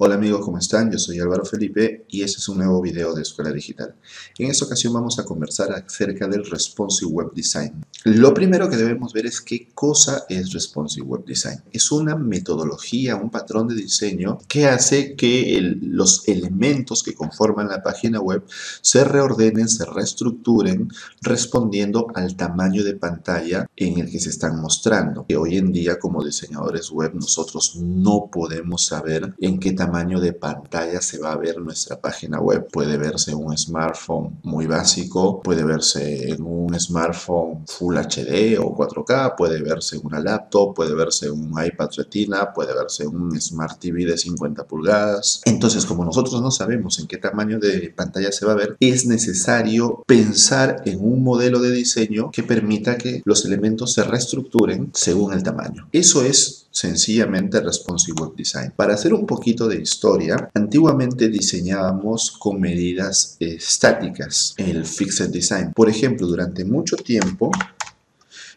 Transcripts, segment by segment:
Hola amigos, ¿cómo están? Yo soy Álvaro Felipe y este es un nuevo video de Escuela Digital. En esta ocasión vamos a conversar acerca del Responsive Web Design. Lo primero que debemos ver es qué cosa es Responsive Web Design. Es una metodología, un patrón de diseño que hace que los elementos que conforman la página web se reordenen, se reestructuren respondiendo al tamaño de pantalla en el que se están mostrando. Que hoy en día como diseñadores web nosotros no podemos saber en qué tamaño de pantalla se va a ver nuestra página web. Puede verse un smartphone muy básico, puede verse en un smartphone Full HD o 4K, puede verse en una laptop, puede verse un iPad Retina, puede verse un Smart TV de 50 pulgadas. Entonces, como nosotros no sabemos en qué tamaño de pantalla se va a ver, es necesario pensar en un modelo de diseño que permita que los elementos se reestructuren según el tamaño. Eso es sencillamente Responsive Web Design. Para hacer un poquito de historia, antiguamente diseñábamos con medidas estáticas, el Fixed Design. Por ejemplo, durante mucho tiempo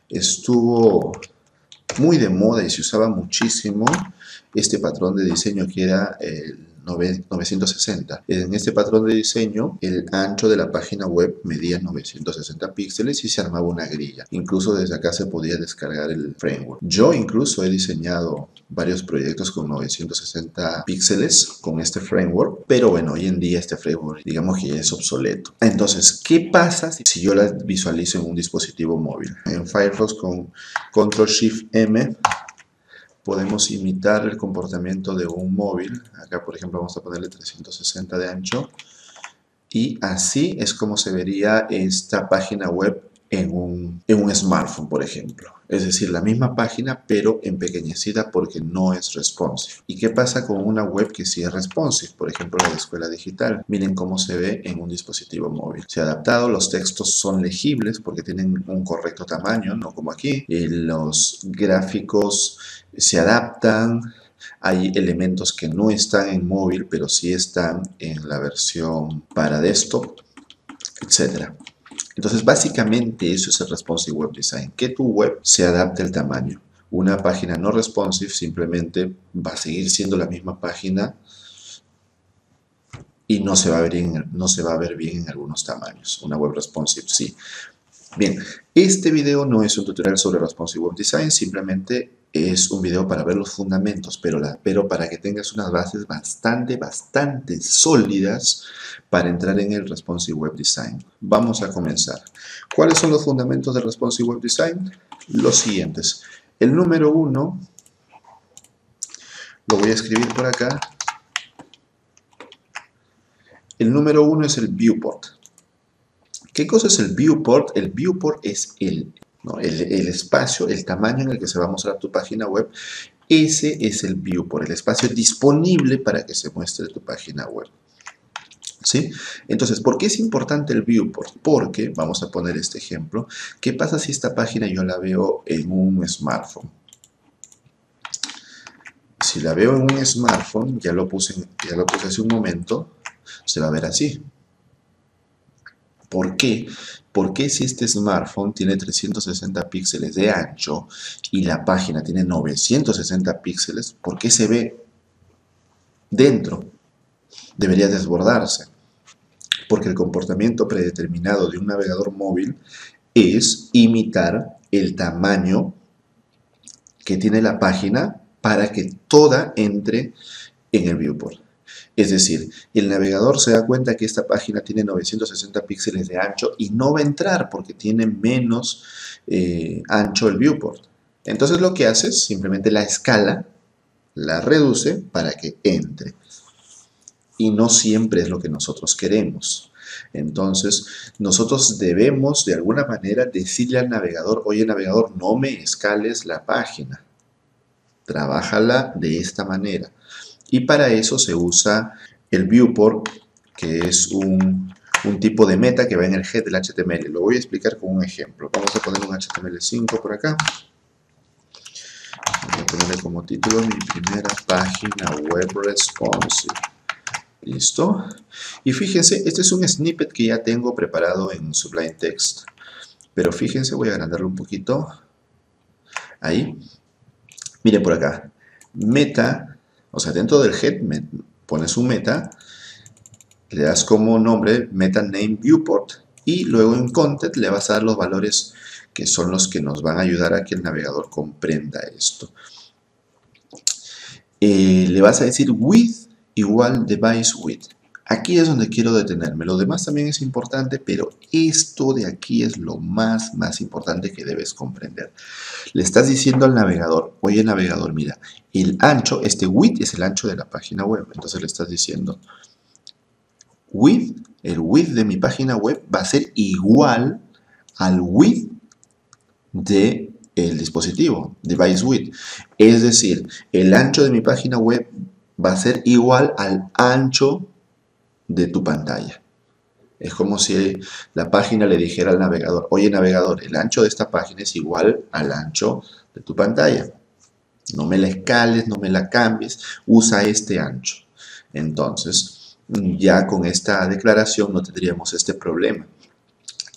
estuvo muy de moda y se usaba muchísimo este patrón de diseño que era el 960. En este patrón de diseño, el ancho de la página web medía 960 píxeles y se armaba una grilla. Incluso desde acá se podía descargar el framework. Yo incluso he diseñado varios proyectos con 960 píxeles con este framework, pero bueno, hoy en día este framework digamos que ya es obsoleto. Entonces, ¿qué pasa si yo la visualizo en un dispositivo móvil? En Firefox con Control-Shift-M podemos imitar el comportamiento de un móvil. Acá, por ejemplo, vamos a ponerle 360 de ancho. Y así es como se vería esta página web en un smartphone, por ejemplo. Es decir, la misma página, pero empequeñecida porque no es responsive. ¿Y qué pasa con una web que sí es responsive? Por ejemplo, la de Escuela Digital. Miren cómo se ve en un dispositivo móvil. Se ha adaptado, los textos son legibles porque tienen un correcto tamaño, no como aquí. Los gráficos se adaptan. Hay elementos que no están en móvil, pero sí están en la versión para desktop, etcétera. Entonces, básicamente eso es el Responsive Web Design, que tu web se adapte al tamaño. Una página no responsive simplemente va a seguir siendo la misma página y no se va a ver bien en algunos tamaños. Una web responsive sí. Bien, este video no es un tutorial sobre Responsive Web Design, simplemente es un video para ver los fundamentos, pero para que tengas unas bases bastante sólidas para entrar en el Responsive Web Design. Vamos a comenzar. ¿Cuáles son los fundamentos del Responsive Web Design? Los siguientes. El número 1, lo voy a escribir por acá. El número 1 es el viewport. ¿Qué cosa es el viewport? El viewport es el espacio, el tamaño en el que se va a mostrar tu página web. Ese es el viewport, el espacio disponible para que se muestre tu página web. ¿Sí? Entonces, ¿por qué es importante el viewport? Porque, vamos a poner este ejemplo, ¿qué pasa si esta página yo la veo en un smartphone? Si la veo en un smartphone, ya lo puse hace un momento, se va a ver así. ¿Por qué? Porque si este smartphone tiene 360 píxeles de ancho y la página tiene 960 píxeles, ¿por qué se ve dentro? Debería desbordarse. Porque el comportamiento predeterminado de un navegador móvil es imitar el tamaño que tiene la página para que toda entre en el viewport. Es decir, el navegador se da cuenta que esta página tiene 960 píxeles de ancho y no va a entrar porque tiene menos ancho el viewport. Entonces lo que hace es simplemente la escala, la reduce para que entre. Y no siempre es lo que nosotros queremos. Entonces nosotros debemos de alguna manera decirle al navegador, oye navegador, no me escales la página. Trabájala de esta manera. Y para eso se usa el viewport, que es un tipo de meta que va en el head del HTML. Lo voy a explicar con un ejemplo. Vamos a poner un HTML5 por acá. Voy a ponerle como título mi primera página web responsive. Listo. Y fíjense, este es un snippet que ya tengo preparado en Sublime Text. Pero fíjense, voy a agrandarlo un poquito. Ahí. Miren por acá. Meta. O sea, dentro del head pones un meta, le das como nombre meta name viewport y luego en content le vas a dar los valores que son los que nos van a ayudar a que el navegador comprenda esto. Le vas a decir width igual device width. Aquí es donde quiero detenerme. Lo demás también es importante, pero esto de aquí es lo más importante que debes comprender. Le estás diciendo al navegador, oye navegador, mira, el ancho, este width es el ancho de la página web. Entonces le estás diciendo, width, el width de mi página web va a ser igual al width de el dispositivo, device width. Es decir, el ancho de mi página web va a ser igual al ancho de tu pantalla. Es como si la página le dijera al navegador, oye navegador, el ancho de esta página es igual al ancho de tu pantalla. No me la escales, no me la cambies, usa este ancho. Entonces, ya con esta declaración no tendríamos este problema.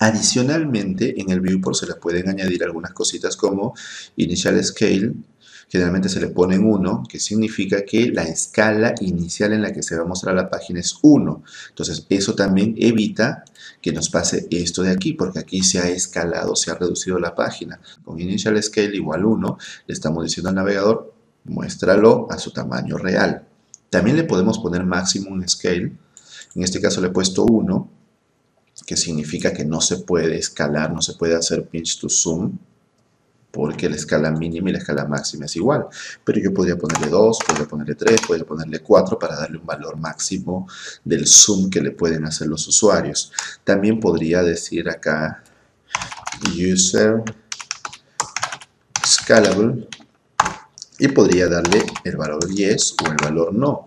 Adicionalmente, en el viewport se le pueden añadir algunas cositas como initial scale. Generalmente se le pone 1, que significa que la escala inicial en la que se va a mostrar la página es 1. Entonces, eso también evita que nos pase esto de aquí, porque aquí se ha escalado, se ha reducido la página. Con initial scale igual 1, le estamos diciendo al navegador, muéstralo a su tamaño real. También le podemos poner maximum scale. En este caso le he puesto 1, que significa que no se puede escalar, no se puede hacer pinch to zoom, porque la escala mínima y la escala máxima es igual. Pero yo podría ponerle 2, podría ponerle 3, podría ponerle 4 para darle un valor máximo del zoom que le pueden hacer los usuarios. También podría decir acá, user scalable, y podría darle el valor yes o el valor no.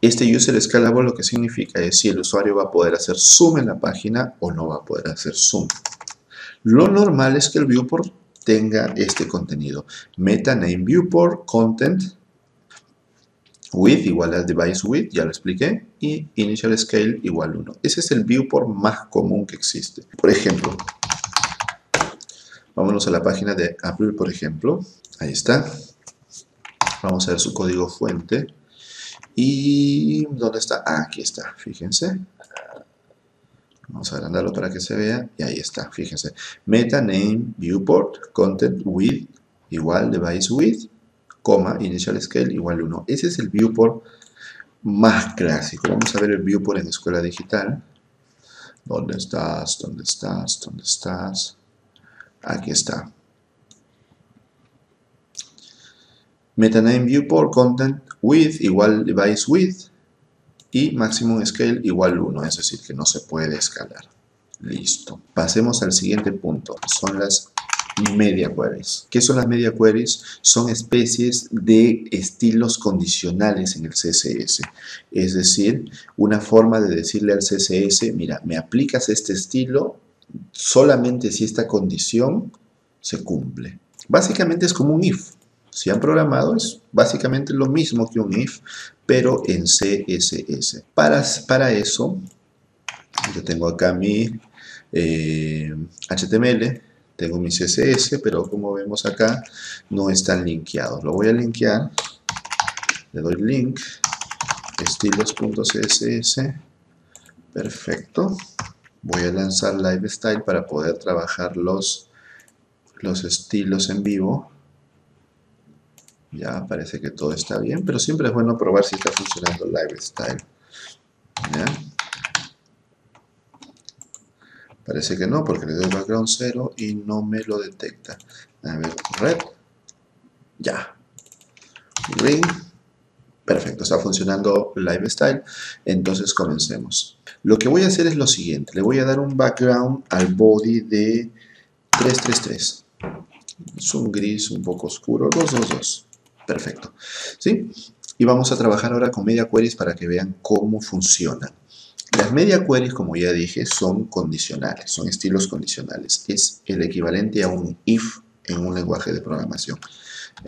Este user scalable lo que significa es si el usuario va a poder hacer zoom en la página o no va a poder hacer zoom. Lo normal es que el viewport tenga este contenido. Meta name viewport, content, width igual a device width, ya lo expliqué, y initial scale igual 1. Ese es el viewport más común que existe. Por ejemplo, vámonos a la página de Apple, por ejemplo. Ahí está. Vamos a ver su código fuente. ¿Y dónde está? Ah, aquí está, fíjense. Vamos a agrandarlo para que se vea. Y ahí está, fíjense. Meta name viewport content width igual device width, coma initial scale igual 1. Ese es el viewport más clásico. Vamos a ver el viewport en Escuela Digital. ¿Dónde estás? ¿Dónde estás? ¿Dónde estás? Aquí está. Meta name viewport content width igual device width. Y maximum scale igual 1, es decir, que no se puede escalar. Listo. Pasemos al siguiente punto. Son las media queries. ¿Qué son las media queries? Son especies de estilos condicionales en el CSS. Es decir, una forma de decirle al CSS, mira, me aplicas este estilo solamente si esta condición se cumple. Básicamente es como un if. Si han programado es básicamente lo mismo que un if, pero en CSS. Para eso, yo tengo acá mi HTML, tengo mi CSS, pero como vemos acá, no están linkeados. Lo voy a linkear, le doy link, estilos.css, perfecto. Voy a lanzar LiveStyle para poder trabajar los estilos en vivo. Ya parece que todo está bien, pero siempre es bueno probar si está funcionando LiveStyle. ¿Ya? Parece que no, porque le doy background 0 y no me lo detecta. A ver, red. Ya. Ring. Perfecto, está funcionando LiveStyle. Entonces comencemos. Lo que voy a hacer es lo siguiente. Le voy a dar un background al body de 333. Es un gris un poco oscuro. 222. Perfecto, ¿sí? Y vamos a trabajar ahora con media queries para que vean cómo funcionan. Las media queries, como ya dije, son condicionales, son estilos condicionales. Es el equivalente a un if en un lenguaje de programación.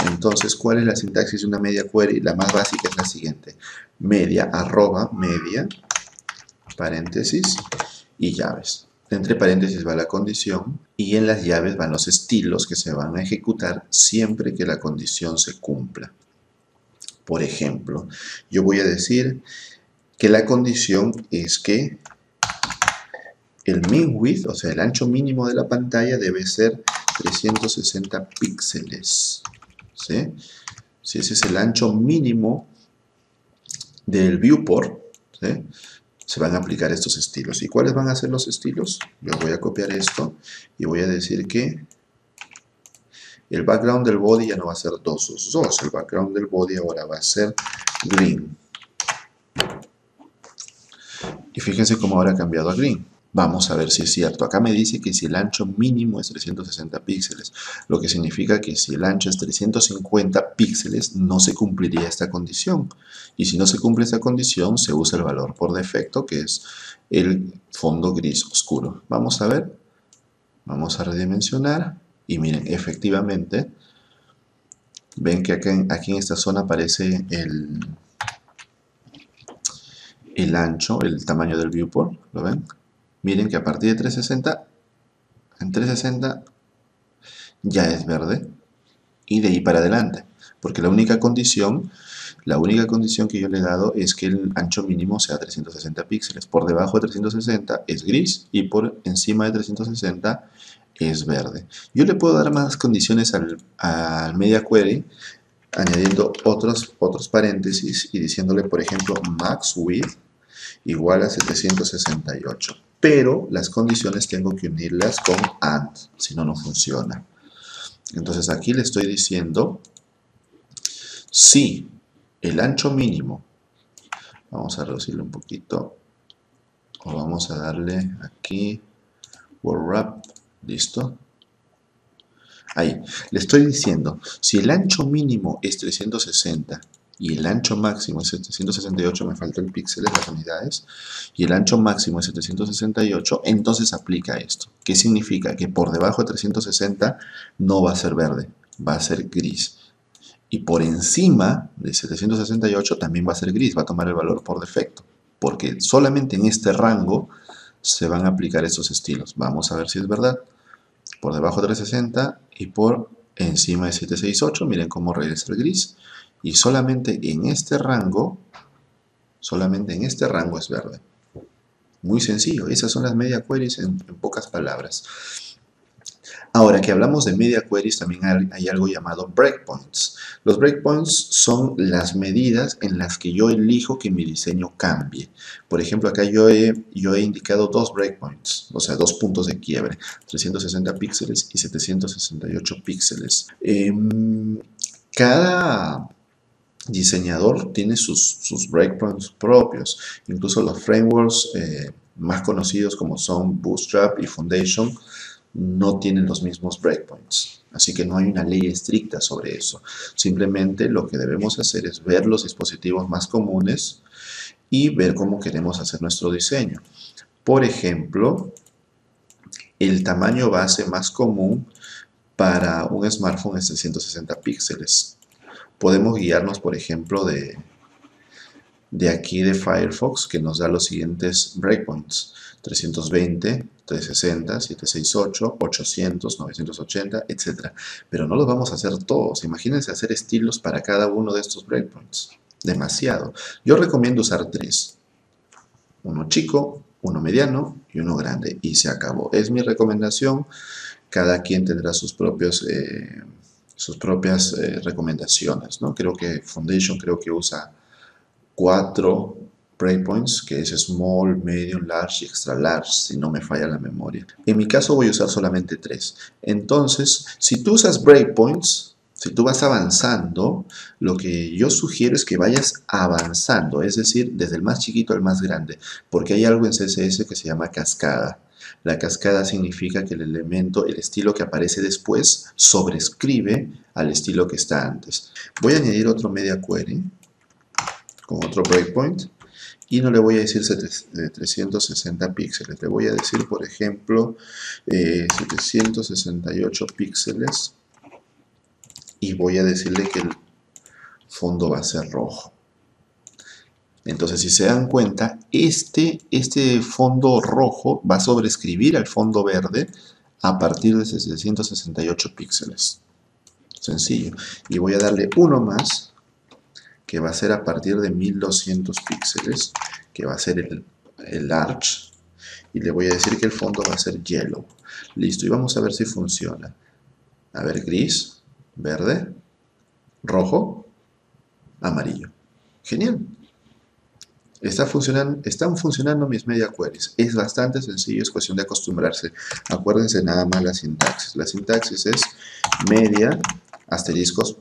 Entonces, ¿cuál es la sintaxis de una media query? La más básica es la siguiente. Media, arroba, media, paréntesis y llaves. Entre paréntesis va la condición y en las llaves van los estilos que se van a ejecutar siempre que la condición se cumpla. Por ejemplo, yo voy a decir que la condición es que el min width, o sea, el ancho mínimo de la pantalla, debe ser 360 píxeles. ¿Sí? Si ese es el ancho mínimo del viewport, ¿sí?, se van a aplicar estos estilos. ¿Y cuáles van a ser los estilos? Yo voy a copiar esto y voy a decir que el background del body ya no va a ser 222. El background del body ahora va a ser green. Y fíjense cómo ahora ha cambiado a green. Vamos a ver si es cierto. Acá me dice que si el ancho mínimo es 360 píxeles, lo que significa que si el ancho es 350 píxeles no se cumpliría esta condición. Y si no se cumple esta condición, se usa el valor por defecto, que es el fondo gris oscuro. Vamos a ver. Vamos a redimensionar. Y miren, efectivamente, ven que aquí en esta zona aparece el ancho, el tamaño del viewport. ¿Lo ven? Miren que a partir de 360, en 360 ya es verde. Y de ahí para adelante. Porque la única condición que yo le he dado es que el ancho mínimo sea 360 píxeles. Por debajo de 360 es gris y por encima de 360 es verde. Yo le puedo dar más condiciones al media query, añadiendo otros paréntesis y diciéndole, por ejemplo, max width igual a 768. Pero las condiciones tengo que unirlas con AND, si no, no funciona. Entonces aquí le estoy diciendo, si el ancho mínimo, vamos a reducirlo un poquito, o vamos a darle aquí, word wrap. ¿Listo? Ahí. Le estoy diciendo, si el ancho mínimo es 360 y el ancho máximo es 768, me faltó el píxel, las unidades, y el ancho máximo es 768, entonces aplica esto. ¿Qué significa? Que por debajo de 360 no va a ser verde, va a ser gris. Y por encima de 768 también va a ser gris, va a tomar el valor por defecto. Porque solamente en este rango se van a aplicar estos estilos. Vamos a ver si es verdad. Por debajo de 360 y por encima de 768, miren cómo regresa el gris, y solamente en este rango es verde. Muy sencillo, esas son las media queries en pocas palabras. Ahora que hablamos de media queries, también hay algo llamado breakpoints. Los breakpoints son las medidas en las que yo elijo que mi diseño cambie. Por ejemplo, acá yo he indicado dos breakpoints, o sea, dos puntos de quiebre, 360 píxeles y 768 píxeles. Cada diseñador tiene sus breakpoints propios, incluso los frameworks más conocidos como son Bootstrap y Foundation, no tienen los mismos breakpoints, así que no hay una ley estricta sobre eso. Simplemente lo que debemos hacer es ver los dispositivos más comunes y ver cómo queremos hacer nuestro diseño. Por ejemplo, el tamaño base más común para un smartphone es 360 píxeles. Podemos guiarnos, por ejemplo, de aquí de Firefox, que nos da los siguientes breakpoints: 320, 360, 768, 800, 980, etc. Pero no los vamos a hacer todos. Imagínense hacer estilos para cada uno de estos breakpoints. Demasiado. Yo recomiendo usar tres. Uno chico, uno mediano y uno grande. Y se acabó. Es mi recomendación. Cada quien tendrá sus propias recomendaciones, ¿no? Creo que Foundation usa 4 breakpoints, que es small, medium, large y extra large, si no me falla la memoria. En mi caso voy a usar solamente 3. Entonces, si tú usas breakpoints, si tú vas avanzando, lo que yo sugiero es que vayas avanzando, es decir, desde el más chiquito al más grande, porque hay algo en CSS que se llama cascada. La cascada significa que el estilo que aparece después, sobrescribe al estilo que está antes. Voy a añadir otro media query con otro breakpoint. Y no le voy a decir 360 píxeles. Le voy a decir, por ejemplo, 768 píxeles. Y voy a decirle que el fondo va a ser rojo. Entonces, si se dan cuenta, este fondo rojo va a sobrescribir al fondo verde a partir de 768 píxeles. Sencillo. Y voy a darle uno más, que va a ser a partir de 1200 píxeles, que va a ser el large, y le voy a decir que el fondo va a ser yellow. Listo, y vamos a ver si funciona. A ver, gris, verde, rojo, amarillo. Genial. Están funcionando mis media queries. Es bastante sencillo, es cuestión de acostumbrarse. Acuérdense nada más la sintaxis. La sintaxis es media, asteriscos,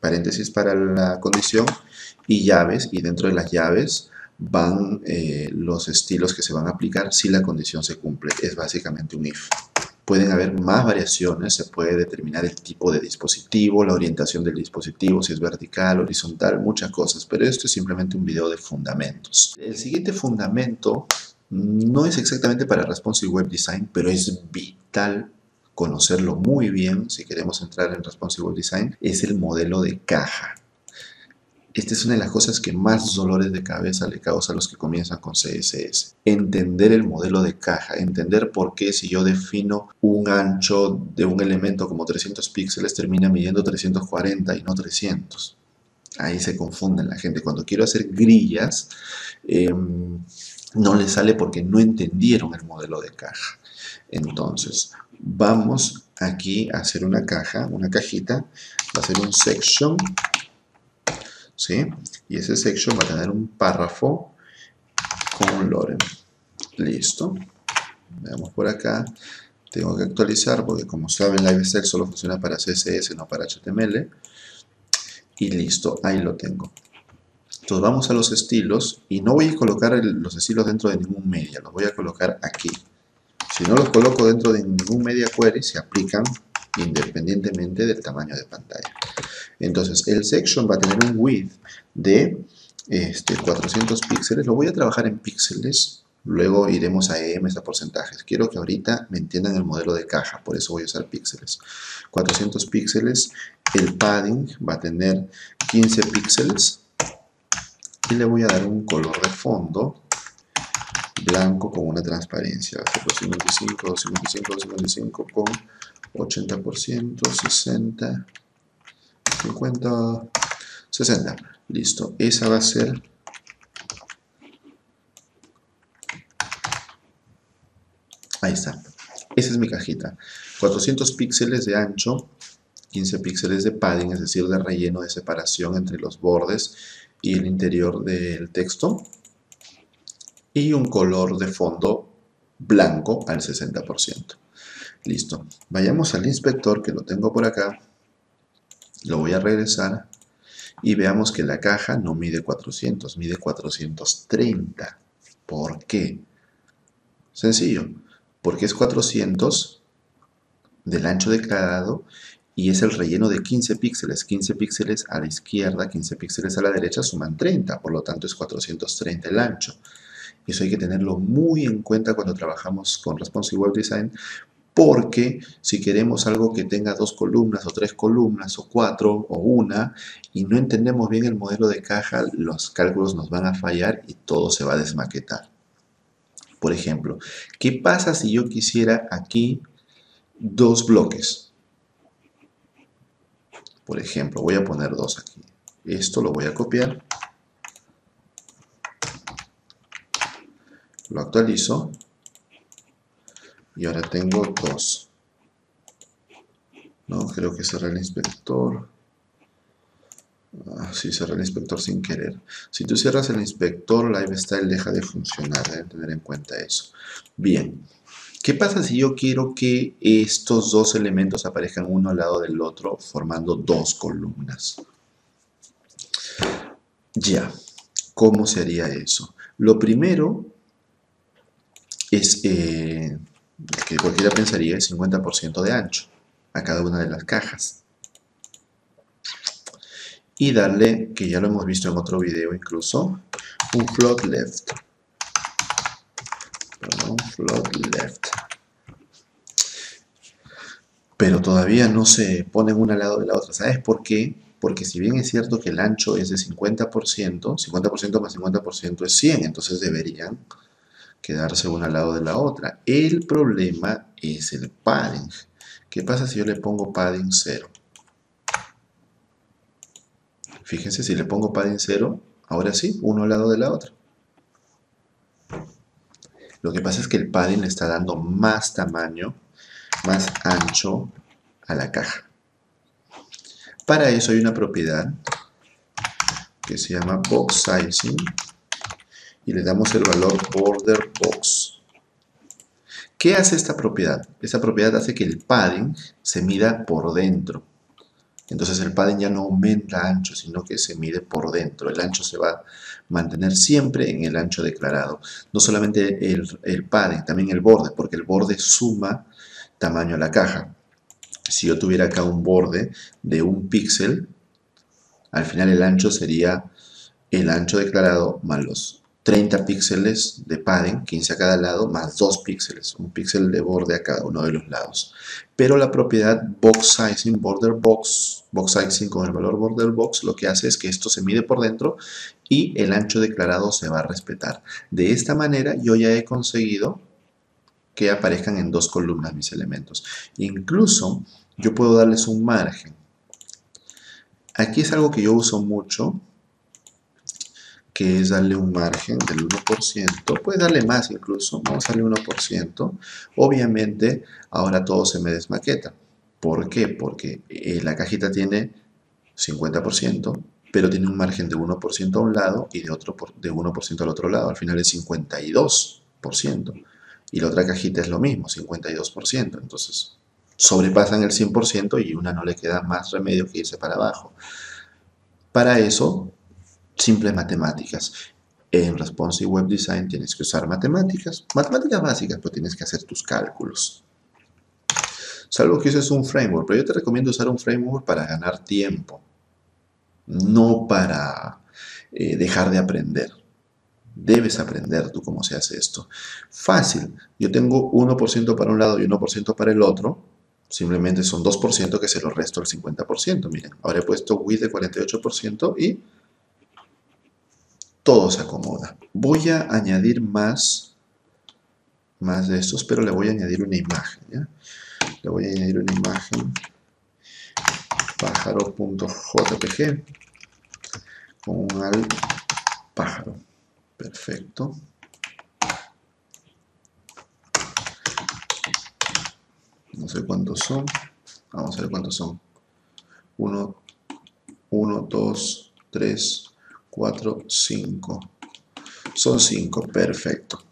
paréntesis para la condición y llaves. Y dentro de las llaves van los estilos que se van a aplicar si la condición se cumple. Es básicamente un if. Pueden haber más variaciones, se puede determinar el tipo de dispositivo, la orientación del dispositivo, si es vertical, horizontal, muchas cosas, pero esto es simplemente un video de fundamentos. El siguiente fundamento no es exactamente para Responsive Web Design, pero es vital conocerlo muy bien si queremos entrar en Responsive Web Design, es el modelo de caja. Esta es una de las cosas que más dolores de cabeza le causa a los que comienzan con CSS. Entender el modelo de caja, entender por qué si yo defino un ancho de un elemento como 300 píxeles, termina midiendo 340 y no 300. Ahí se confunden la gente. Cuando quiero hacer grillas, no les sale porque no entendieron el modelo de caja. Entonces, vamos aquí a hacer una caja, una cajita, va a ser un section. ¿Sí? Y ese section va a tener un párrafo con un lorem. Listo. Veamos por acá. Tengo que actualizar porque, como saben, LiveStyle solo funciona para CSS, no para HTML. Y listo, ahí lo tengo. Entonces vamos a los estilos. Y no voy a colocar los estilos dentro de ningún media. Los voy a colocar aquí. Si no los coloco dentro de ningún media query, se aplican independientemente del tamaño de pantalla. Entonces el section va a tener un width de 400 píxeles. Lo voy a trabajar en píxeles, luego iremos a EMs, a porcentajes. Quiero que ahorita me entiendan el modelo de caja, por eso voy a usar píxeles. 400 píxeles, el padding va a tener 15 píxeles y le voy a dar un color de fondo blanco con una transparencia, va a ser 255, 255, 255 con 80%, 60, 50, 60. Listo, esa va a ser ahí está, esa es mi cajita. 400 píxeles de ancho, 15 píxeles de padding, es decir, de relleno, de separación entre los bordes y el interior del texto, y un color de fondo blanco al 60%. Listo, vayamos al inspector que lo tengo por acá, lo voy a regresar y veamos que la caja no mide 400, mide 430. ¿Por qué? Sencillo, porque es 400 del ancho declarado y es el relleno de 15 píxeles, 15 píxeles a la izquierda, 15 píxeles a la derecha suman 30, por lo tanto es 430 el ancho. Eso hay que tenerlo muy en cuenta cuando trabajamos con Responsive Web Design, porque si queremos algo que tenga 2 columnas o 3 columnas o 4 o 1 y no entendemos bien el modelo de caja, los cálculos nos van a fallar y todo se va a desmaquetar. Por ejemplo, ¿qué pasa si yo quisiera aquí 2 bloques? Por ejemplo, voy a poner 2 aquí. Esto lo voy a copiar. Lo actualizo. Y ahora tengo 2. No, creo que cerré el inspector. Ah, sí, cerré el inspector sin querer. Si tú cierras el inspector, LiveStyle deja de funcionar. Deben tener en cuenta eso. Bien. ¿Qué pasa si yo quiero que estos 2 elementos aparezcan uno al lado del otro, formando 2 columnas? Ya. ¿Cómo se haría eso? Lo primero es que cualquiera pensaría es 50% de ancho a cada una de las cajas, y darle, que ya lo hemos visto en otro video incluso, un float left. Perdón, float left. Pero todavía no se ponen una al lado de la otra. ¿Sabes por qué? Porque si bien es cierto que el ancho es de 50%, 50% más 50% es 100, entonces deberían quedarse una al lado de la otra. El problema es el padding. ¿Qué pasa si yo le pongo padding 0? Fíjense, si le pongo padding 0, ahora sí, uno al lado de la otra. Lo que pasa es que el padding le está dando más tamaño, más ancho a la caja. Para eso hay una propiedad que se llama box sizing y le damos el valor border box. ¿Qué hace esta propiedad? Esta propiedad hace que el padding se mida por dentro. Entonces el padding ya no aumenta ancho, sino que se mide por dentro. El ancho se va a mantener siempre en el ancho declarado. No solamente el padding, también el borde, porque el borde suma tamaño a la caja. Si yo tuviera acá un borde de 1 píxel, al final el ancho sería el ancho declarado más los 30 píxeles de padding, 15 a cada lado, más 2 píxeles, 1 píxel de borde a cada uno de los lados. Pero la propiedad box sizing, border box, box sizing con el valor border box, lo que hace es que esto se mide por dentro y el ancho declarado se va a respetar. De esta manera yo ya he conseguido que aparezcan en 2 columnas mis elementos. Incluso yo puedo darles un margen. Aquí es algo que yo uso mucho, que es darle un margen del 1%, puedes darle más incluso, vamos a darle 1%, obviamente ahora todo se me desmaqueta. ¿Por qué? Porque la cajita tiene 50%, pero tiene un margen de 1% a un lado y de 1% al otro lado, al final es 52%, y la otra cajita es lo mismo, 52%, entonces sobrepasan el 100% y una no le queda más remedio que irse para abajo. Para eso, simples matemáticas. En Responsive Web Design tienes que usar matemáticas. Matemáticas básicas, pero tienes que hacer tus cálculos. Salvo que uses un framework, pero yo te recomiendo usar un framework para ganar tiempo. No para dejar de aprender. Debes aprender tú cómo se hace esto. Fácil. Yo tengo 1% para un lado y 1% para el otro. Simplemente son 2% que se lo resto al 50%. Miren, ahora he puesto width de 48% y todo se acomoda. Voy a añadir más de estos, pero le voy a añadir una imagen, ¿ya? Le voy a añadir una imagen pájaro.jpg con un al pájaro. Perfecto. No sé cuántos son. Vamos a ver cuántos son. 1, 2, 3, 4, 5. Son 5, perfecto.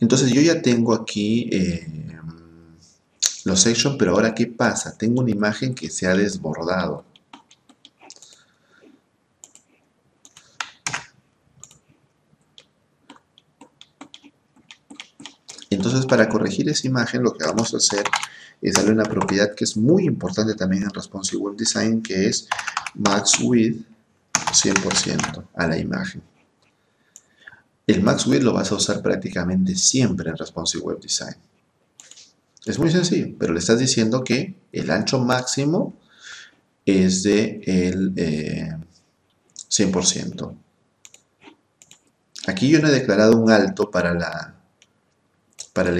Entonces yo ya tengo aquí los sections, pero ahora ¿qué pasa? Tengo una imagen que se ha desbordado. Entonces para corregir esa imagen lo que vamos a hacer es darle una propiedad que es muy importante también en Responsive Web Design, que es max width 100% a la imagen. El max width lo vas a usar prácticamente siempre en Responsive Web Design. Es muy sencillo, pero le estás diciendo que el ancho máximo es de el 100%. Aquí yo no he declarado un alto para la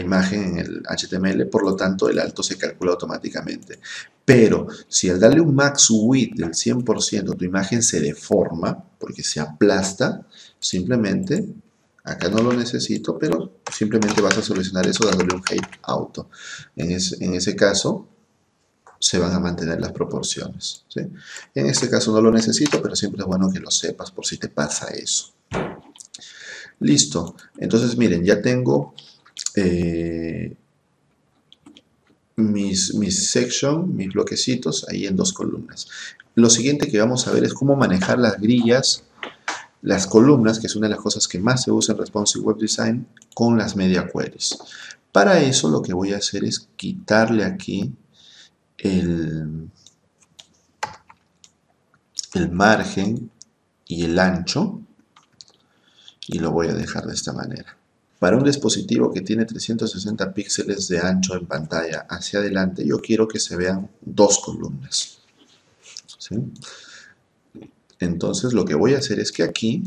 imagen en el HTML, por lo tanto el alto se calcula automáticamente. Pero si al darle un max width del 100% tu imagen se deforma, porque se aplasta, simplemente, acá no lo necesito, pero simplemente vas a solucionar eso dándole un height auto. En ese caso se van a mantener las proporciones, ¿sí? En este caso no lo necesito, pero siempre es bueno que lo sepas por si te pasa eso. Listo, entonces miren, ya tengo mis section, mis bloquecitos ahí en 2 columnas. Lo siguiente que vamos a ver es cómo manejar las grillas, las columnas, que es una de las cosas que más se usa en Responsive Web Design, con las media queries. Para eso lo que voy a hacer es quitarle aquí el margen y el ancho y lo voy a dejar de esta manera. Para un dispositivo que tiene 360 píxeles de ancho en pantalla hacia adelante, yo quiero que se vean 2 columnas. ¿Sí? Entonces lo que voy a hacer es que aquí,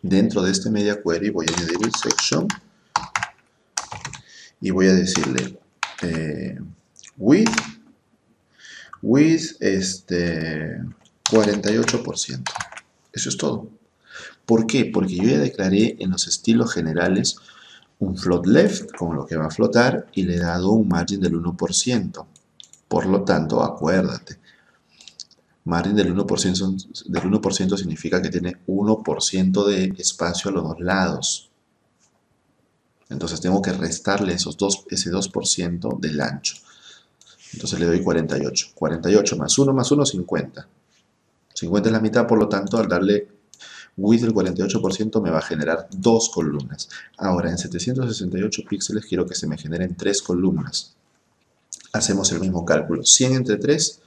dentro de este media query, voy a añadir el section y voy a decirle width with 48%. Eso es todo. ¿Por qué? Porque yo ya declaré en los estilos generales un float left, como lo que va a flotar, y le he dado un margin del 1%. Por lo tanto, acuérdate, margin del 1%, significa que tiene 1% de espacio a los dos lados. Entonces tengo que restarle ese 2% del ancho. Entonces le doy 48. 48 más 1, 50. 50 es la mitad, por lo tanto, al darle width del 48% me va a generar 2 columnas. Ahora, en 768 píxeles quiero que se me generen 3 columnas. Hacemos el mismo cálculo. 100 entre 3,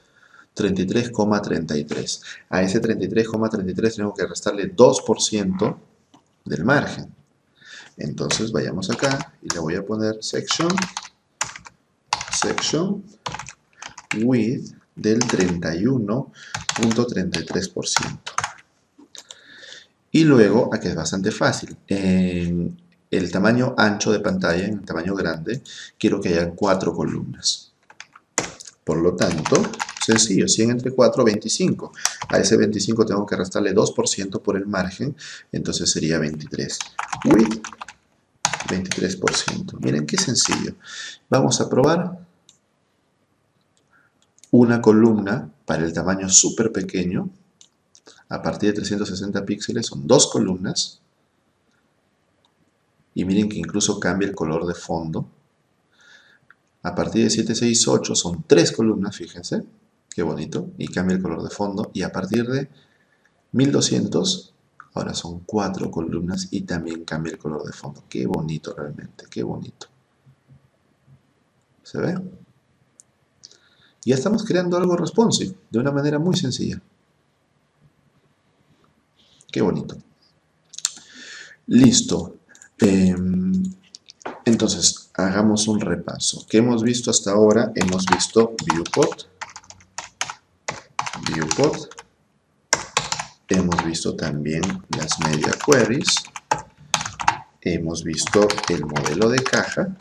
33,33. A ese 33,33 tengo que restarle 2% del margen. Entonces vayamos acá y le voy a poner section width del 31,33%. Y luego, aquí es bastante fácil, en el tamaño ancho de pantalla, en el tamaño grande, quiero que haya 4 columnas. Por lo tanto, sencillo, 100 entre 4, 25. A ese 25 tengo que restarle 2% por el margen, entonces sería 23. Width, 23%. Miren qué sencillo. Vamos a probar una columna para el tamaño súper pequeño. A partir de 360 píxeles son 2 columnas. Y miren que incluso cambia el color de fondo. A partir de 768 son 3 columnas, fíjense. Qué bonito. Y cambia el color de fondo. Y a partir de 1200, ahora son 4 columnas y también cambia el color de fondo. Qué bonito realmente, qué bonito. ¿Se ve? Ya estamos creando algo responsive, de una manera muy sencilla. Qué bonito. Listo. Entonces, hagamos un repaso. ¿Qué hemos visto hasta ahora? Hemos visto viewport. Hemos visto también las media queries. Hemos visto el modelo de caja.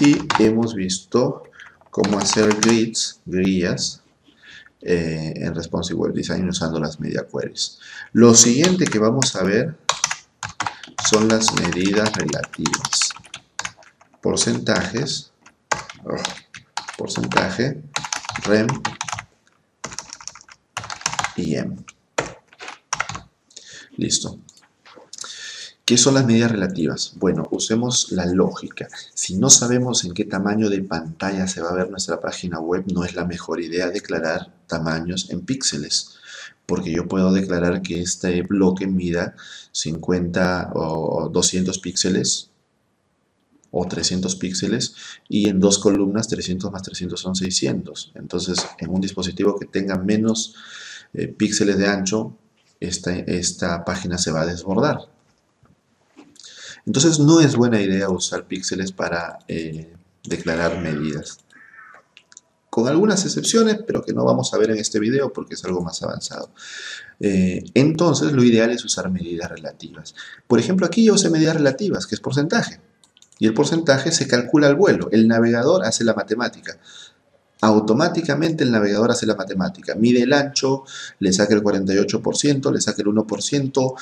Y hemos visto cómo hacer grids, grillas, en Responsive Web Design usando las media queries. Lo siguiente que vamos a ver son las medidas relativas, porcentajes, porcentaje, rem y m. Listo. ¿Qué son las medidas relativas? Bueno, usemos la lógica. Si no sabemos en qué tamaño de pantalla se va a ver nuestra página web, no es la mejor idea declarar tamaños en píxeles, porque yo puedo declarar que este bloque mida 50 o 200 píxeles o 300 píxeles, y en 2 columnas 300 más 300 son 600. Entonces, en un dispositivo que tenga menos píxeles de ancho, esta página se va a desbordar. Entonces no es buena idea usar píxeles para declarar medidas. Con algunas excepciones, pero que no vamos a ver en este video porque es algo más avanzado. Entonces lo ideal es usar medidas relativas. Por ejemplo, aquí yo usé medidas relativas, que es porcentaje. Y el porcentaje se calcula al vuelo. El navegador hace la matemática. Automáticamente el navegador hace la matemática. Mide el ancho, le saca el 48%, le saca el 1%,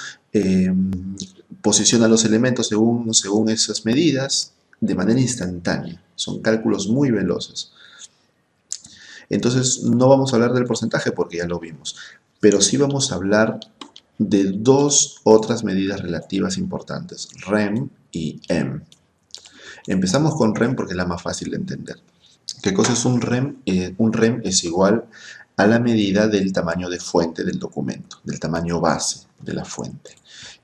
posiciona los elementos según esas medidas de manera instantánea. Son cálculos muy veloces. Entonces no vamos a hablar del porcentaje porque ya lo vimos, pero sí vamos a hablar de dos otras medidas relativas importantes, rem y m. Empezamos con rem porque es la más fácil de entender. ¿Qué cosa es un rem? Un rem es igual a la medida del tamaño de fuente del documento, del tamaño base de la fuente,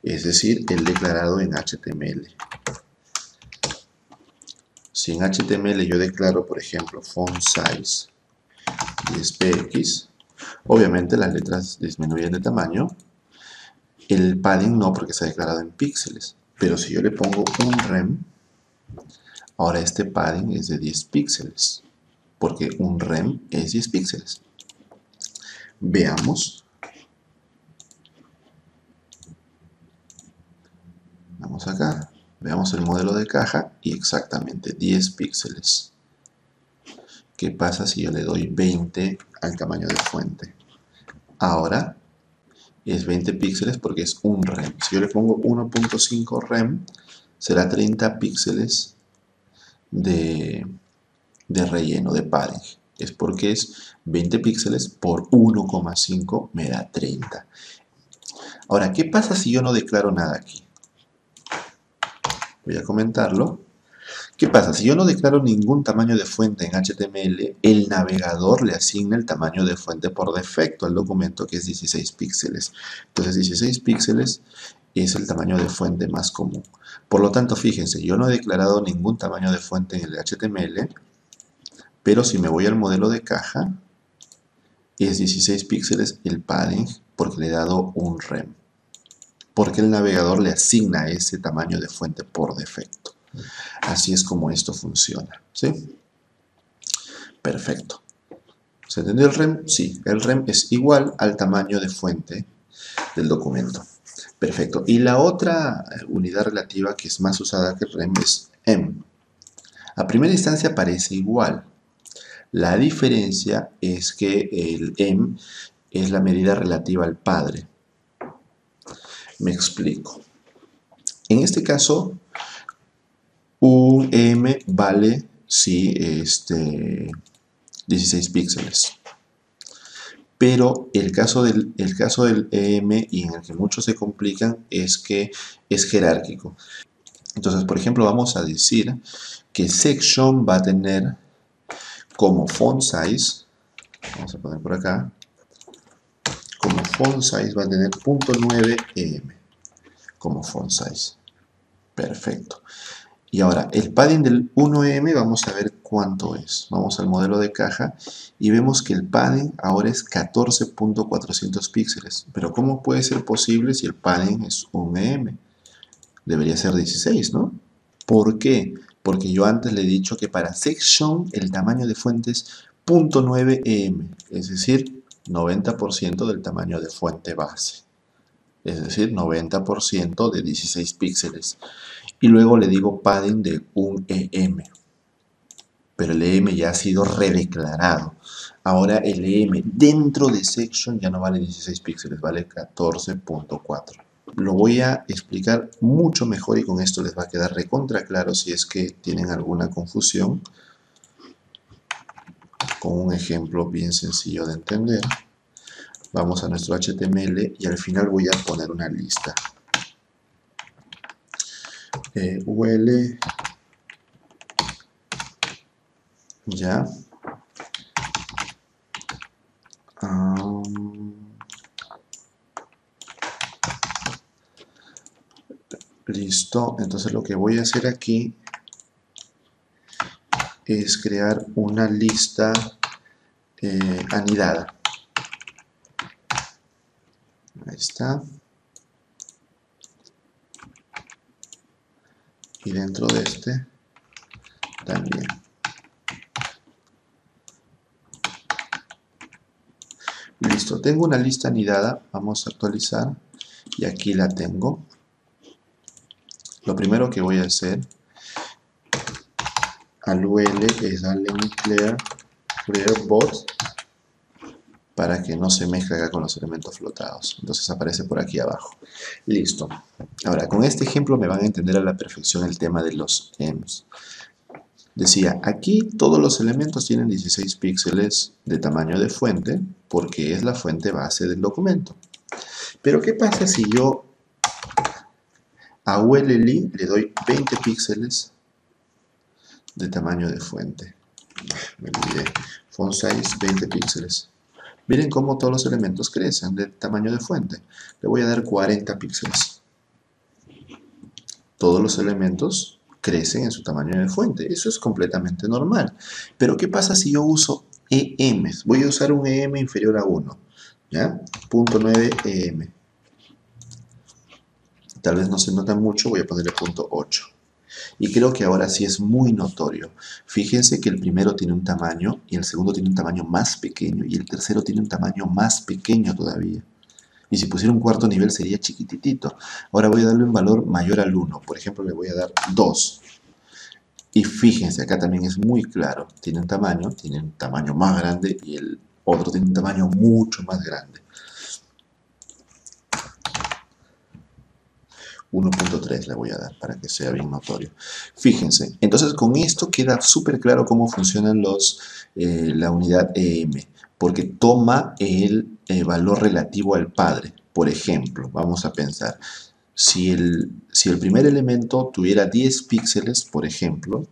es decir, el declarado en HTML. Si en HTML yo declaro, por ejemplo, font size 10px, obviamente las letras disminuyen de tamaño, el padding no porque se ha declarado en píxeles, pero si yo le pongo un rem, ahora este padding es de 10 píxeles, porque un rem es 10 píxeles. Veamos. Vamos acá, veamos el modelo de caja y exactamente 10 píxeles. ¿Qué pasa si yo le doy 20 al tamaño de fuente? Ahora es 20 píxeles porque es un rem. Si yo le pongo 1.5 rem, será 30 píxeles de relleno, de padding. Es porque es 20 píxeles por 1,5 me da 30. Ahora, ¿qué pasa si yo no declaro nada aquí? Voy a comentarlo. ¿Qué pasa? Si yo no declaro ningún tamaño de fuente en HTML, el navegador le asigna el tamaño de fuente por defecto al documento, que es 16 píxeles. Entonces 16 píxeles es el tamaño de fuente más común. Por lo tanto, fíjense, yo no he declarado ningún tamaño de fuente en el HTML, pero si me voy al modelo de caja, es 16 píxeles el padding porque le he dado un rem. Porque el navegador le asigna ese tamaño de fuente por defecto. Así es como esto funciona, ¿sí? Perfecto. ¿Se entendió el rem? Sí, el rem es igual al tamaño de fuente del documento. Perfecto. Y la otra unidad relativa que es más usada que el rem es em. A primera instancia parece igual. La diferencia es que el em es la medida relativa al padre. Me explico. En este caso, un em vale, sí, 16 píxeles. Pero el caso del em, y en el que muchos se complican, es que es jerárquico. Entonces, por ejemplo, vamos a decir que section va a tener como font size, vamos a poner por acá, como font size va a tener 0.9 em como font size. Perfecto. Y ahora, el padding del 1M, vamos a ver cuánto es. Vamos al modelo de caja y vemos que el padding ahora es 14.400 píxeles. Pero ¿cómo puede ser posible si el padding es 1M? Debería ser 16, ¿no? ¿Por qué? Porque yo antes le he dicho que para section el tamaño de fuente es 0.9M, es decir, 90% del tamaño de fuente base. Es decir, 90% de 16 píxeles. Y luego le digo padding de 1 em. Pero el em ya ha sido redeclarado. Ahora el em dentro de section ya no vale 16 píxeles, vale 14.4. Lo voy a explicar mucho mejor y con esto les va a quedar recontra claro si es que tienen alguna confusión. Con un ejemplo bien sencillo de entender. Vamos a nuestro HTML y al final voy a poner una lista. UL, ya, listo. Entonces lo que voy a hacer aquí es crear una lista anidada. Ahí está. Y dentro de este también. Listo, tengo una lista anidada. Vamos a actualizar. Y aquí la tengo. Lo primero que voy a hacer al UL es darle un clear bot para que no se mezcle acá con los elementos flotados. Entonces aparece por aquí abajo. Listo. Ahora, con este ejemplo me van a entender a la perfección el tema de los ems. Decía, aquí todos los elementos tienen 16 píxeles de tamaño de fuente, porque es la fuente base del documento. Pero, ¿qué pasa si yo a ULLi le doy 20 píxeles de tamaño de fuente? Me olvidé. Font size 20 píxeles. Miren cómo todos los elementos crecen del tamaño de fuente. Le voy a dar 40 píxeles. Todos los elementos crecen en su tamaño de fuente. Eso es completamente normal. Pero ¿qué pasa si yo uso EMs? Voy a usar un EM inferior a 1. ¿Ya? 0.9 EM. Tal vez no se nota mucho, voy a ponerle 0.8. Y creo que ahora sí es muy notorio. Fíjense que el primero tiene un tamaño y el segundo tiene un tamaño más pequeño y el tercero tiene un tamaño más pequeño todavía. Y si pusiera un cuarto nivel sería chiquititito. Ahora voy a darle un valor mayor al 1. Por ejemplo, le voy a dar 2. Y fíjense, acá también es muy claro, tiene un tamaño más grande y el otro tiene un tamaño mucho más grande. 1.3 le voy a dar para que sea bien notorio. Fíjense, entonces con esto queda súper claro cómo funcionan la unidad EM, porque toma el valor relativo al padre. Por ejemplo, vamos a pensar, si el primer elemento tuviera 10 píxeles, por ejemplo,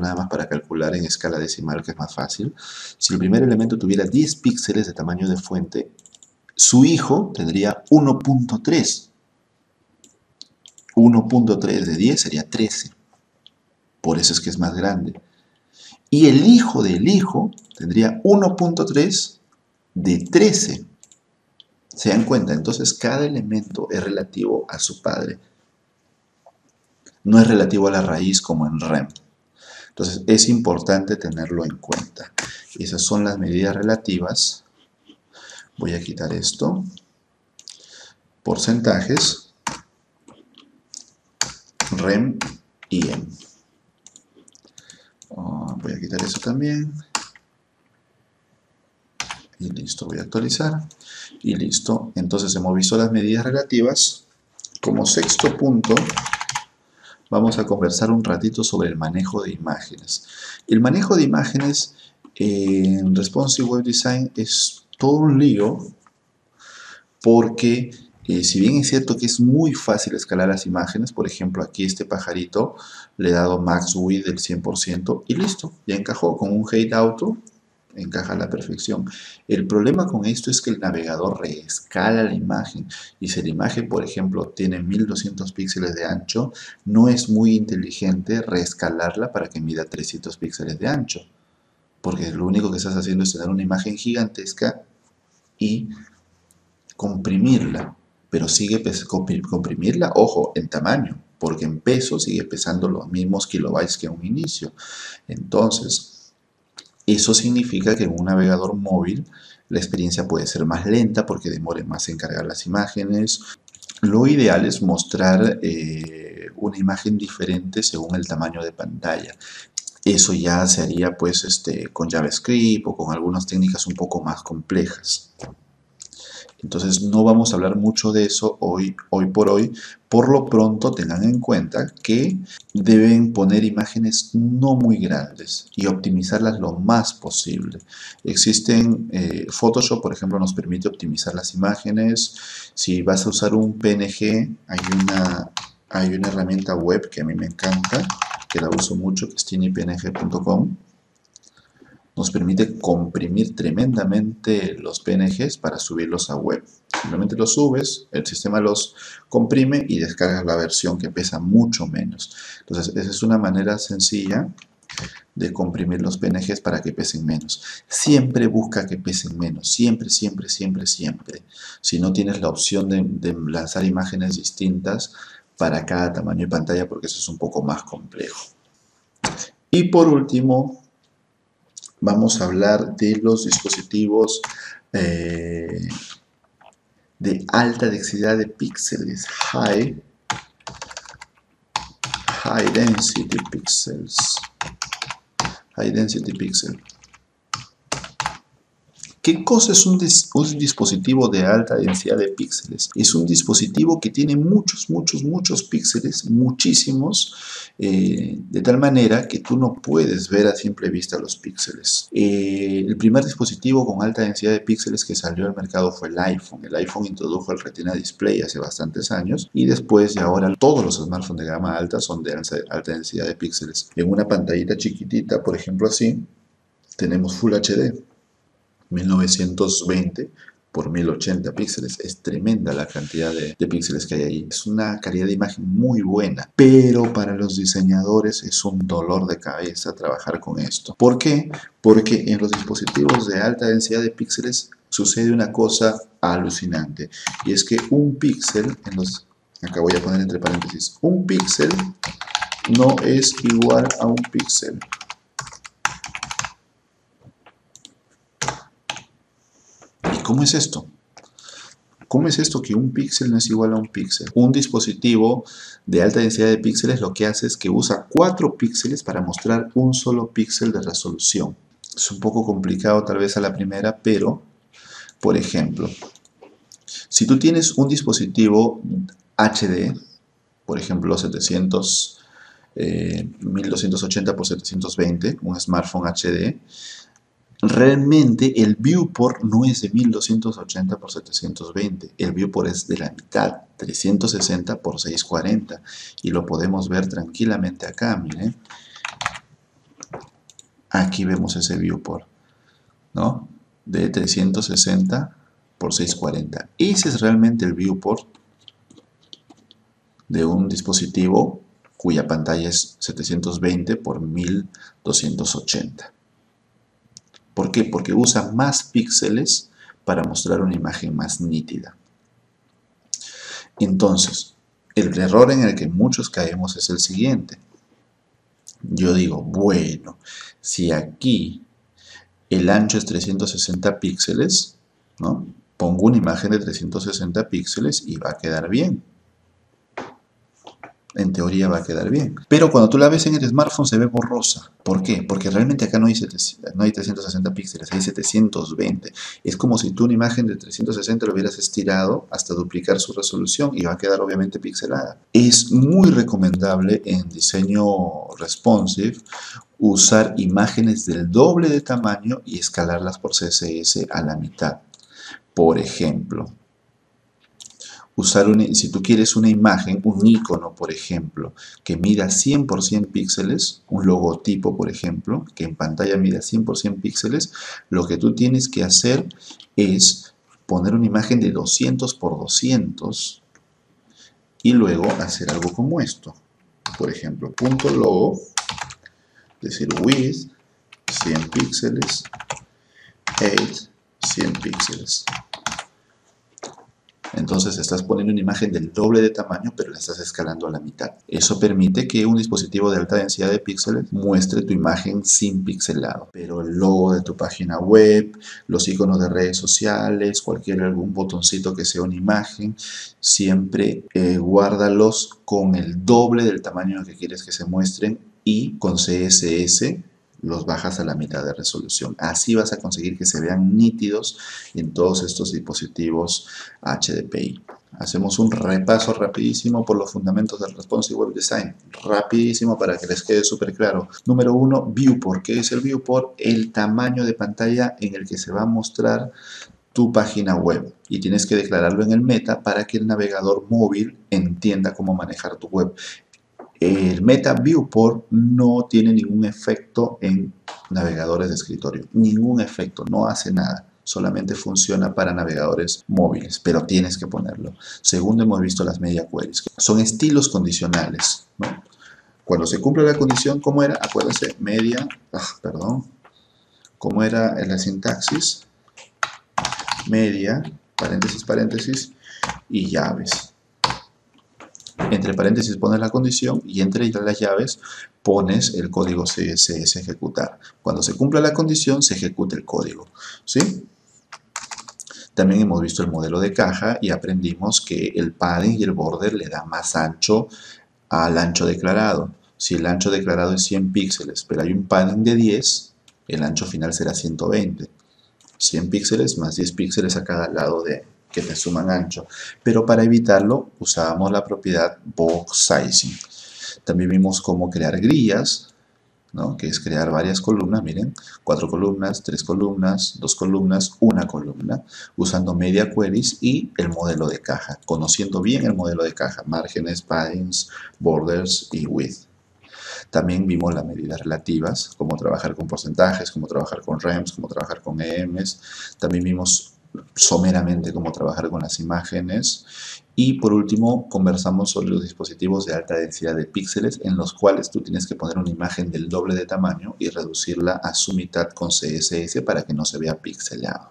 nada más para calcular en escala decimal, que es más fácil, si el primer elemento tuviera 10 píxeles de tamaño de fuente, su hijo tendría 1.3. 1.3 de 10 sería 13. Por eso es que es más grande. Y el hijo del hijo tendría 1.3 de 13. ¿Se dan cuenta? Entonces cada elemento es relativo a su padre. No es relativo a la raíz como en REM. Entonces es importante tenerlo en cuenta. Esas son las medidas relativas. Voy a quitar esto. Porcentajes. REM y EM. Voy a quitar eso también. Y listo, voy a actualizar. Y listo. Entonces hemos visto las medidas relativas. Como sexto punto, vamos a conversar un ratito sobre el manejo de imágenes. El manejo de imágenes en Responsive Web Design es todo un lío porque... si bien es cierto que es muy fácil escalar las imágenes, por ejemplo, aquí este pajarito le he dado max width del 100% y listo, ya encajó. Con un height auto encaja a la perfección. El problema con esto es que el navegador reescala la imagen y si la imagen, por ejemplo, tiene 1200 píxeles de ancho, no es muy inteligente reescalarla para que mida 300 píxeles de ancho, porque lo único que estás haciendo es tener una imagen gigantesca y comprimirla. Pero sigue comprimirla, ojo, en tamaño, porque en peso sigue pesando los mismos kilobytes que en un inicio. Entonces, eso significa que en un navegador móvil la experiencia puede ser más lenta porque demore más en cargar las imágenes. Lo ideal es mostrar una imagen diferente según el tamaño de pantalla. Eso ya se haría pues con JavaScript o con algunas técnicas un poco más complejas. Entonces no vamos a hablar mucho de eso hoy por hoy. Por lo pronto tengan en cuenta que deben poner imágenes no muy grandes y optimizarlas lo más posible. Existen, Photoshop por ejemplo nos permite optimizar las imágenes. Si vas a usar un PNG, hay una herramienta web que a mí me encanta, que la uso mucho, que es tinypng.com. Nos permite comprimir tremendamente los PNGs para subirlos a web. Simplemente los subes, el sistema los comprime y descargas la versión que pesa mucho menos. Entonces, esa es una manera sencilla de comprimir los PNGs para que pesen menos. Siempre busca que pesen menos. Siempre, siempre, siempre, siempre. Si no tienes la opción de lanzar imágenes distintas para cada tamaño de pantalla, porque eso es un poco más complejo. Y por último... vamos a hablar de los dispositivos de alta densidad de píxeles, high density pixels. ¿Qué cosa es un dispositivo de alta densidad de píxeles? Es un dispositivo que tiene muchos píxeles, muchísimos, de tal manera que tú no puedes ver a simple vista los píxeles. El primer dispositivo con alta densidad de píxeles que salió al mercado fue el iPhone. El iPhone introdujo el Retina Display hace bastantes años y después de ahora todos los smartphones de gama alta son de alta densidad de píxeles. En una pantallita chiquitita, por ejemplo así, tenemos Full HD. 1920 por 1080 píxeles. Es tremenda la cantidad de píxeles que hay ahí. Es una calidad de imagen muy buena, pero para los diseñadores es un dolor de cabeza trabajar con esto. ¿Por qué? Porque en los dispositivos de alta densidad de píxeles sucede una cosa alucinante, y es que un píxel, acá voy a poner entre paréntesis, un píxel no es igual a un píxel. ¿Cómo es esto? ¿Cómo es esto que un píxel no es igual a un píxel? Un dispositivo de alta densidad de píxeles lo que hace es que usa 4 píxeles para mostrar un solo píxel de resolución. Es un poco complicado tal vez a la primera, pero, por ejemplo, si tú tienes un dispositivo HD, por ejemplo 1280 por 720, un smartphone HD, realmente el viewport no es de 1280 por 720, el viewport es de la mitad, 360 por 640, y lo podemos ver tranquilamente acá, miren. Aquí vemos ese viewport, ¿no? De 360 por 640. Ese es realmente el viewport de un dispositivo cuya pantalla es 720 por 1280. ¿Por qué? Porque usa más píxeles para mostrar una imagen más nítida. Entonces, el error en el que muchos caemos es el siguiente. Yo digo, bueno, si aquí el ancho es 360 píxeles, ¿no? Pongo una imagen de 360 píxeles y va a quedar bien. En teoría va a quedar bien. Pero cuando tú la ves en el smartphone se ve borrosa. ¿Por qué? Porque realmente acá no hay 360 píxeles, hay 720. Es como si tú una imagen de 360 lo hubieras estirado hasta duplicar su resolución y va a quedar obviamente pixelada. Es muy recomendable en diseño responsive usar imágenes del doble de tamaño y escalarlas por CSS a la mitad. Por ejemplo, si tú quieres una imagen, un icono, por ejemplo, que mida 100 por 100 píxeles, un logotipo, por ejemplo, que en pantalla mida 100 por 100 píxeles, lo que tú tienes que hacer es poner una imagen de 200 por 200 y luego hacer algo como esto. Por ejemplo, punto logo, decir width 100 píxeles, height 100 píxeles. Entonces estás poniendo una imagen del doble de tamaño, pero la estás escalando a la mitad. Eso permite que un dispositivo de alta densidad de píxeles muestre tu imagen sin pixelado. Pero el logo de tu página web, los iconos de redes sociales, algún botoncito que sea una imagen, siempre guárdalos con el doble del tamaño que quieres que se muestren y con CSS los bajas a la mitad de resolución. Así vas a conseguir que se vean nítidos en todos estos dispositivos HDPI. Hacemos un repaso rapidísimo por los fundamentos del Responsive Web Design. Rapidísimo para que les quede súper claro. Número 1, viewport. ¿Qué es el viewport? El tamaño de pantalla en el que se va a mostrar tu página web, y tienes que declararlo en el meta para que el navegador móvil entienda cómo manejar tu web. El meta viewport no tiene ningún efecto en navegadores de escritorio, ningún efecto, no hace nada, solamente funciona para navegadores móviles, pero tienes que ponerlo. Segundo, hemos visto las media queries, que son estilos condicionales, ¿no? Cuando se cumple la condición, ¿cómo era? Acuérdense, ¿cómo era en la sintaxis? Media, paréntesis, paréntesis, y llaves. Entre paréntesis pones la condición y entre las llaves pones el código CSS ejecutar. Cuando se cumpla la condición se ejecuta el código, ¿sí? También hemos visto el modelo de caja y aprendimos que el padding y el border le da más ancho al ancho declarado. Si el ancho declarado es 100 píxeles, pero hay un padding de 10, el ancho final será 120. 100 píxeles más 10 píxeles a cada lado de que te suman ancho, pero para evitarlo usábamos la propiedad box sizing. También vimos cómo crear grillas, ¿no? Que es crear varias columnas, miren, 4 columnas, 3 columnas, 2 columnas, 1 columna, usando media queries y el modelo de caja, conociendo bien el modelo de caja, márgenes, paddings, borders y width. También vimos las medidas relativas, cómo trabajar con porcentajes, cómo trabajar con rems, cómo trabajar con EMs. También vimos someramente cómo trabajar con las imágenes, y por último conversamos sobre los dispositivos de alta densidad de píxeles en los cuales tú tienes que poner una imagen del doble de tamaño y reducirla a su mitad con CSS para que no se vea pixelado.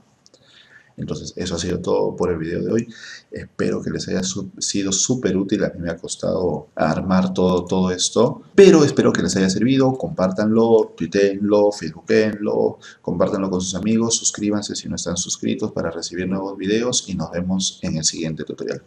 Entonces, eso ha sido todo por el video de hoy. Espero que les haya sido súper útil. A mí me ha costado armar todo esto, pero espero que les haya servido. Compártanlo, tuiteenlo, facebookenlo, compártanlo con sus amigos, suscríbanse si no están suscritos para recibir nuevos videos y nos vemos en el siguiente tutorial.